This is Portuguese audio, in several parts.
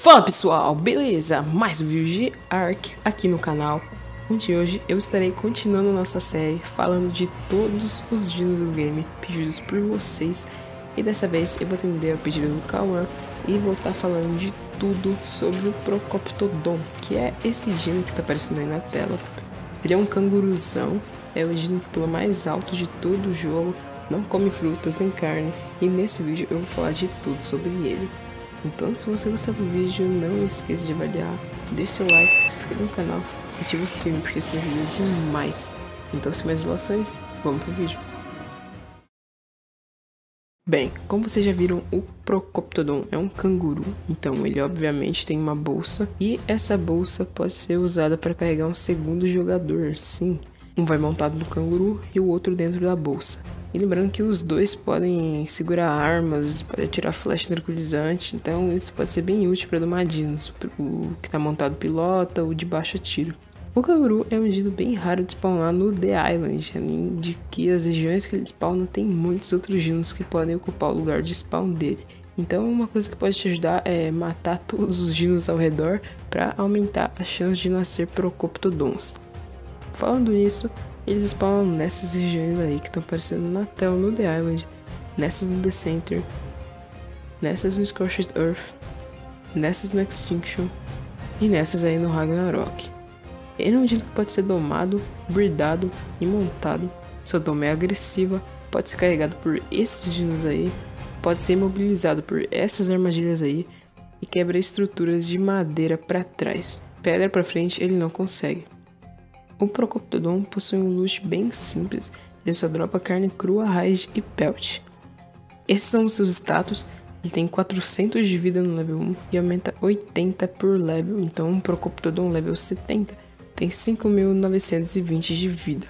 Fala pessoal, beleza? Mais um vídeo de Ark aqui no canal, onde hoje eu estarei continuando nossa série falando de todos os dinos do game pedidos por vocês. E dessa vez eu vou atender ao pedido do Kawan e vou estar falando de tudo sobre o Procoptodon, que é esse dino que está aparecendo aí na tela. Ele é um canguruzão, é o dino que pula mais alto de todo o jogo, não come frutas nem carne, e nesse vídeo eu vou falar de tudo sobre ele. Então, se você gostar do vídeo, não esqueça de avaliar, deixe seu like, se inscreva no canal e ative o sininho, porque isso me ajuda demais. Então, sem mais dilações, vamos pro vídeo. Bem, como vocês já viram, o Procoptodon é um canguru, então ele obviamente tem uma bolsa, e essa bolsa pode ser usada para carregar um segundo jogador, sim. Um vai montado no canguru e o outro dentro da bolsa. E lembrando que os dois podem segurar armas, para tirar flecha tranquilizante, então isso pode ser bem útil para domar dinos. O que está montado pilota ou de baixo atira. O canguru é um dino bem raro de spawnar no The Island, além de que as regiões que ele spawna tem muitos outros dinos que podem ocupar o lugar de spawn dele. Então uma coisa que pode te ajudar é matar todos os dinos ao redor para aumentar a chance de nascer Procoptodons. Falando nisso, eles spawnam nessas regiões aí que estão aparecendo na tela no The Island, nessas no The Center, nessas no Scorched Earth, nessas no Extinction e nessas aí no Ragnarok. Ele é um dino que pode ser domado, breedado e montado, sua doma é agressiva, pode ser carregado por esses dinos aí, pode ser imobilizado por essas armadilhas aí e quebra estruturas de madeira para trás, pedra para frente ele não consegue. O Procoptodon possui um loot bem simples, ele só dropa carne crua, raiz e pelt. Esses são os seus status, ele tem 400 de vida no level 1 e aumenta 80 por level, então um Procoptodon level 70 tem 5.920 de vida.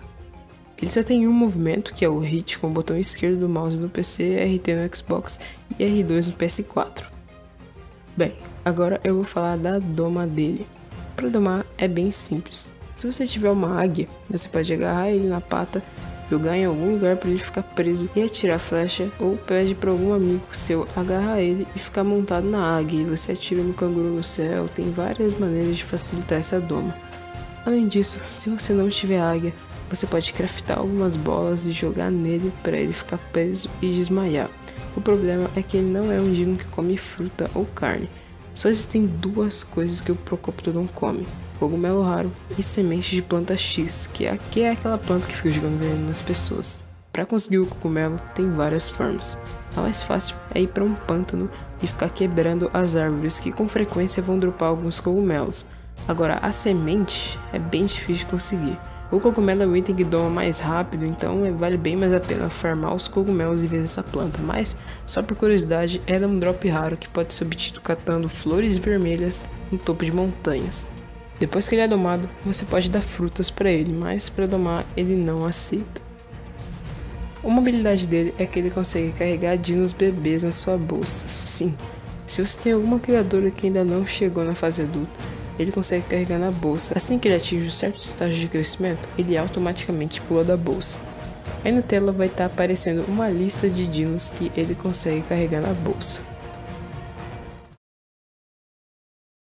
Ele só tem um movimento, que é o hit com o botão esquerdo do mouse no PC, RT no Xbox e R2 no PS4. Bem, agora eu vou falar da doma dele. Para domar é bem simples. Se você tiver uma águia, você pode agarrar ele na pata, jogar em algum lugar para ele ficar preso e atirar a flecha, ou pede para algum amigo seu agarrar ele e ficar montado na águia e você atira no canguru no céu. Tem várias maneiras de facilitar essa doma. Além disso, se você não tiver águia, você pode craftar algumas bolas e jogar nele para ele ficar preso e desmaiar. O problema é que ele não é um dino que come fruta ou carne. Só existem duas coisas que o Procoptodon come: cogumelo raro e semente de planta X, que é aquela planta que fica jogando veneno nas pessoas. Para conseguir o cogumelo tem várias formas. A mais fácil é ir para um pântano e ficar quebrando as árvores, que com frequência vão dropar alguns cogumelos. Agora a semente é bem difícil de conseguir. O cogumelo é um item que doma mais rápido, então vale bem mais a pena farmar os cogumelos em vez dessa planta, mas só por curiosidade, ela é um drop raro que pode ser obtido catando flores vermelhas no topo de montanhas. Depois que ele é domado, você pode dar frutas para ele, mas para domar ele não aceita. Uma habilidade dele é que ele consegue carregar dinos bebês na sua bolsa, sim. Se você tem alguma criatura que ainda não chegou na fase adulta, ele consegue carregar na bolsa. Assim que ele atinge um certo estágio de crescimento, ele automaticamente pula da bolsa. Aí na tela vai estar aparecendo uma lista de dinos que ele consegue carregar na bolsa.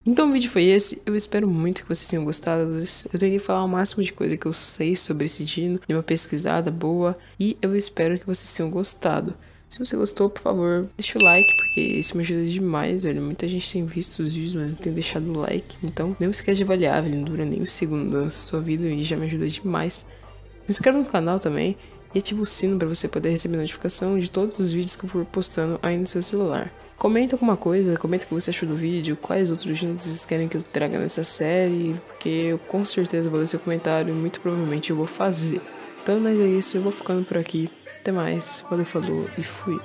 Então o vídeo foi esse, eu espero muito que vocês tenham gostado. Eu tentei falar o máximo de coisa que eu sei sobre esse dino, de uma pesquisada boa, e eu espero que vocês tenham gostado. Se você gostou, por favor, deixa o like, porque isso me ajuda demais, velho. Muita gente tem visto os vídeos, mas não tem deixado o like, então não esquece de avaliar, velho, não dura nem um segundo da sua vida e já me ajuda demais. Se inscreva no canal também e ative o sino para você poder receber notificação de todos os vídeos que eu for postando aí no seu celular. Comenta alguma coisa, comenta o que você achou do vídeo, quais outros dinos vocês querem que eu traga nessa série, porque eu com certeza vou ler seu comentário e muito provavelmente eu vou fazer. Então, mas é isso, eu vou ficando por aqui, até mais, valeu, falou e fui.